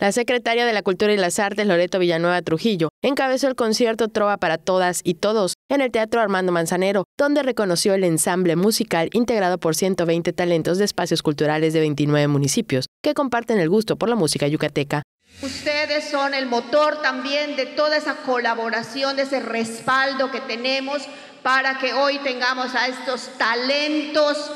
La secretaria de la Cultura y las Artes, Loreto Villanueva Trujillo, encabezó el concierto Trova para Todas y Todos en el Teatro Armando Manzanero, donde reconoció el ensamble musical integrado por 120 talentos de espacios culturales de 29 municipios que comparten el gusto por la música yucateca. Ustedes son el motor también de toda esa colaboración, de ese respaldo que tenemos para que hoy tengamos a estos talentos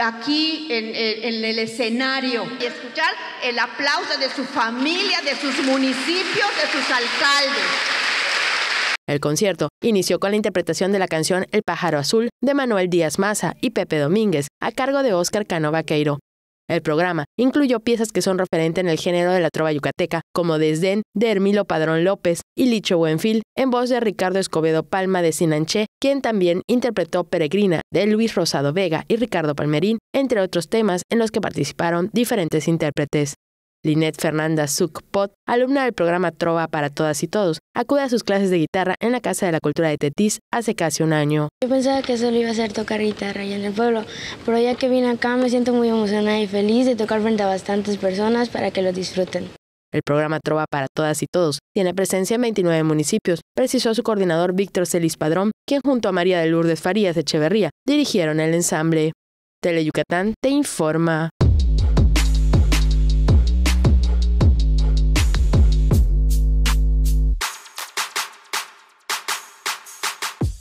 aquí en el escenario y escuchar el aplauso de su familia, de sus municipios, de sus alcaldes. El concierto inició con la interpretación de la canción El Pájaro Azul de Manuel Díaz Maza y Pepe Domínguez a cargo de Oscar Cano Vaqueiro. El programa incluyó piezas que son referente en el género de la trova yucateca, como Desdén de Ermilo Padrón López y Licho Buenfil, en voz de Ricardo Escobedo Palma de Sinanché, quien también interpretó Peregrina de Luis Rosado Vega y Ricardo Palmerín, entre otros temas en los que participaron diferentes intérpretes. Linette Fernanda Sucpot, alumna del programa Trova para Todas y Todos, acude a sus clases de guitarra en la Casa de la Cultura de Tetis hace casi un año. Yo pensaba que solo iba a ser tocar guitarra allá en el pueblo, pero ya que vine acá me siento muy emocionada y feliz de tocar frente a bastantes personas para que lo disfruten. El programa Trova para Todas y Todos tiene presencia en 29 municipios, precisó su coordinador Víctor Celis Padrón, quien junto a María de Lourdes Farías de Echeverría dirigieron el ensamble. Teleyucatán te informa.